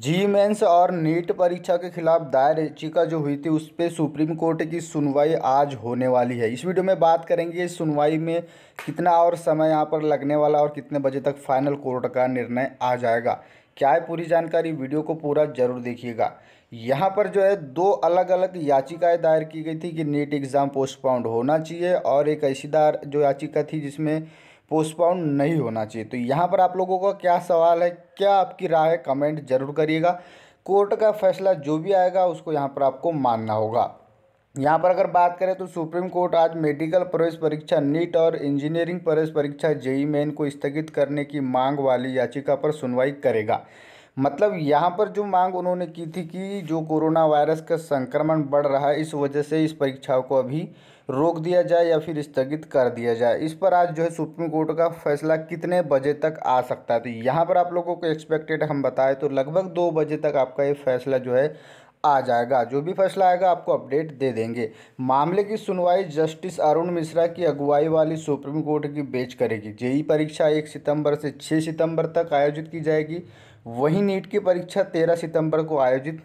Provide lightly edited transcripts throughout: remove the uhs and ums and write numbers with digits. JEE main और NEET परीक्षा के खिलाफ दायर याचिका जो हुई थी उस पर सुप्रीम कोर्ट की सुनवाई आज होने वाली है। इस वीडियो में बात करेंगे सुनवाई में कितना और समय यहाँ पर लगने वाला और कितने बजे तक फाइनल कोर्ट का निर्णय आ जाएगा, क्या है पूरी जानकारी, वीडियो को पूरा जरूर देखिएगा। यहाँ पर जो है दो अलग अलग याचिकाएँ दायर की गई थी कि नीट एग्ज़ाम पोस्टपोन्ड होना चाहिए और एक ऐसी दायर जो याचिका थी जिसमें पोस्टपोन नहीं होना चाहिए। तो यहाँ पर आप लोगों का क्या सवाल है, क्या आपकी राय है, कमेंट जरूर करिएगा। कोर्ट का फैसला जो भी आएगा उसको यहाँ पर आपको मानना होगा। यहाँ पर अगर बात करें तो सुप्रीम कोर्ट आज मेडिकल प्रवेश परीक्षा नीट और इंजीनियरिंग प्रवेश परीक्षा जेईई मेन को स्थगित करने की मांग वाली याचिका पर सुनवाई करेगा। मतलब यहाँ पर जो मांग उन्होंने की थी कि जो कोरोना वायरस का संक्रमण बढ़ रहा है इस वजह से इस परीक्षाओं को अभी रोक दिया जाए या फिर स्थगित कर दिया जाए, इस पर आज जो है सुप्रीम कोर्ट का फैसला कितने बजे तक आ सकता है। तो यहाँ पर आप लोगों को एक्सपेक्टेड हम बताएं तो लगभग 2 बजे तक आपका ये फैसला जो है आ जाएगा। जो भी फैसला आएगा आपको अपडेट दे देंगे। मामले की सुनवाई जस्टिस अरुण मिश्रा की अगुवाई वाली सुप्रीम कोर्ट की बेंच करेगी। जेईई परीक्षा 1 सितंबर से 6 सितंबर तक आयोजित की जाएगी, वहीं नीट की परीक्षा 13 सितंबर को आयोजित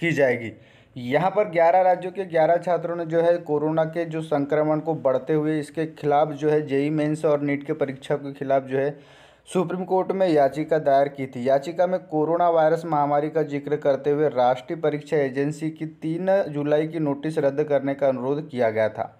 की जाएगी। यहाँ पर 11 राज्यों के 11 छात्रों ने जो है कोरोना के जो संक्रमण को बढ़ते हुए इसके खिलाफ जो है जेईई मेन्स और नीट के परीक्षा के खिलाफ जो है सुप्रीम कोर्ट में याचिका दायर की थी। याचिका में कोरोना वायरस महामारी का जिक्र करते हुए राष्ट्रीय परीक्षा एजेंसी की 3 जुलाई की नोटिस रद्द करने का अनुरोध किया गया था।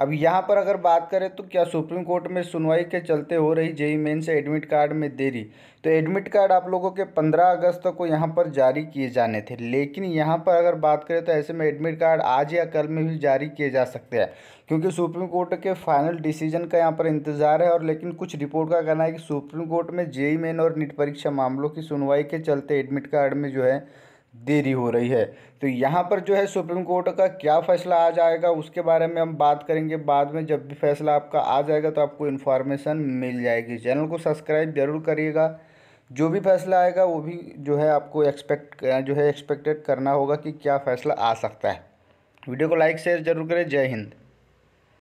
अब यहाँ पर अगर बात करें तो क्या सुप्रीम कोर्ट में सुनवाई के चलते हो रही जेईई मेन से एडमिट कार्ड में देरी, तो एडमिट कार्ड आप लोगों के 15 अगस्त को यहाँ पर जारी किए जाने थे, लेकिन यहाँ पर अगर बात करें तो ऐसे में एडमिट कार्ड आज या कल में भी जारी किए जा सकते हैं क्योंकि सुप्रीम कोर्ट के फाइनल डिसीजन का यहाँ पर इंतजार है। और लेकिन कुछ रिपोर्ट का कहना है कि सुप्रीम कोर्ट में जेईई मेन और नीट परीक्षा मामलों की सुनवाई के चलते एडमिट कार्ड में जो है देरी हो रही है। तो यहाँ पर जो है सुप्रीम कोर्ट का क्या फैसला आ जाएगा उसके बारे में हम बात करेंगे बाद में। जब भी फैसला आपका आ जाएगा तो आपको इन्फॉर्मेशन मिल जाएगी। चैनल को सब्सक्राइब जरूर करिएगा। जो भी फैसला आएगा वो भी जो है आपको एक्सपेक्टेड करना होगा कि क्या फैसला आ सकता है। वीडियो को लाइक शेयर जरूर करें। जय हिंद।